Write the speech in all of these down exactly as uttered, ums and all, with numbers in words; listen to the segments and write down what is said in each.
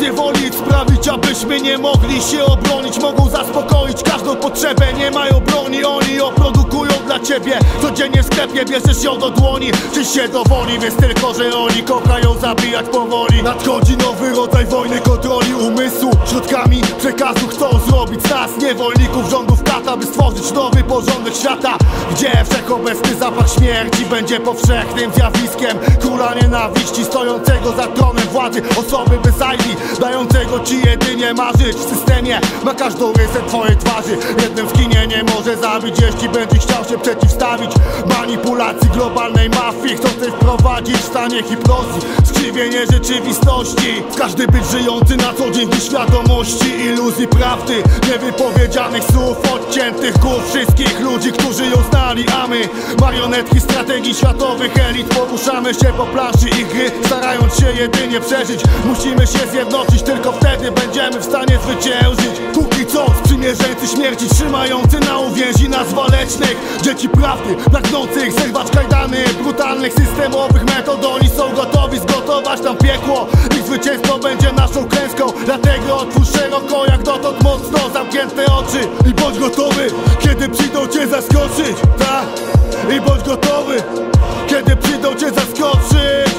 Niewolić, sprawić, abyśmy nie mogli się obronić. Mogą zaspokoić każdą potrzebę, nie mają broni. Oni ją produkują dla ciebie codziennie w sklepie, bierzesz ją do dłoni, czy się dowoli, wiesz tylko, że oni kochają zabijać powoli. Nadchodzi nowy rodzaj wojny kontroli umysłu, środkami przekazu chcą zrobić z nas niewolników rządów kata, by stworzyć nowy porządek świata, gdzie wszechobecny zapach śmierci będzie powszechnym zjawiskiem. Króla nienawiści stojącego za tronem władzy, osoby bez I D, dającego ci jedynie marzyć. W systemie ma każdą rysę twojej twarzy, jednym w kinie nie może zabić, jeśli będzie chciał się przeciwstawić manipulacji globalnej mafii chcącej wprowadzić w stanie hipnozy skrzywienie rzeczywistości. Każdy być żyjący na co dzień w świadomości iluzji prawdy, niewypowiedzianych słów, odciętych głów wszystkich ludzi, którzy ją znali, a my marionetki strategii światowych elit poruszamy się po planszy i gry, starając się jedynie przeżyć. Musimy się zjednoczyć, tylko wtedy będziemy w stanie zwyciężyć. Póki co sprzymierzeńcy śmierci trzymający na uwięzi nas walecznych, dzieci prawdy pragnących zerwać kajdany brutalnych systemowych metod. Oni są gotowi zgotować nam piekło, ich zwycięstwo będzie naszą klęską. Dlatego otwórz szeroko jak dotąd mocno zamknięte oczy i bądź gotowy, kiedy przyjdą cię zaskoczyć. Tak? I bądź gotowy, kiedy przyjdą cię zaskoczyć.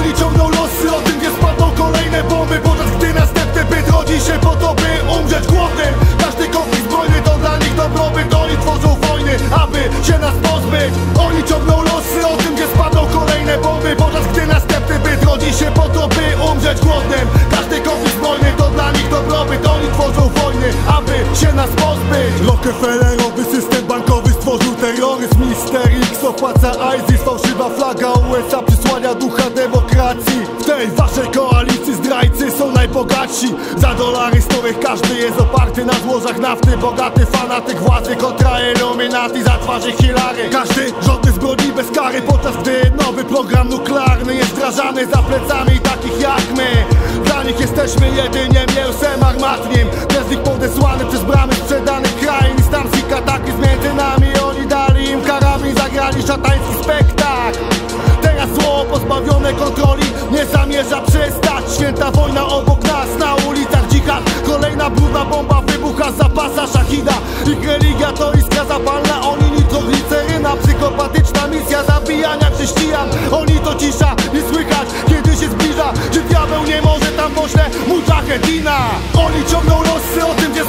Oni ciągną losy, o tym nie spadną kolejne bomby, podczas gdy następny byt rodzi się po to, by umrzeć głodnym. Każdy konflikt zbrojny to dla nich dobrobyt, oni tworzą wojny, aby się nas pozbyć. Oni ciągną losy, o tym nie spadną kolejne bomby, podczas gdy następny byt rodzi się po to, by umrzeć głodnym. Każdy konflikt zbrojny to dla nich dobrobyt, oni tworzą wojny, aby się nas pozbyć. Rockefellerowy system bankowy stworzył terroryzm, Mister X opłaca I S I S, fałszywa flaga U S A przysłania ducha demokracji. W tej waszej koalicji zdrajcy są najbogatsi, za dolary, z których każdy jest oparty, na złożach nafty bogaty fanatyk władzy kontra Illuminati za twarzy Hillary. Każdy żądny zbrodni bez kary, podczas gdy nowy program nuklearny jest wdrażany za plecami takich jak my. Dla nich jesteśmy jedynie mięsem armatnim, przez nich podesłany przez bramy sprzedanych krain. Islamski kataklizm między nami, oni dali im karabin, zagrali szatański spektakl. Teraz zło pozbawione kontroli nie zamierza przestać. Święta wojna obok nas, na ulicach dzika. Kolejna brudna bomba wybucha z zapasa szachida. Ich religia to iskra zapalna, oni nitrogliceryna. Psychopatyczna misja zabijania chrześcijan. Oni to cisza, nie słychać kiedy się zbliża, czy diabeł nie może tam pośle Mujahedina. Oni ciągną losy, o tym nie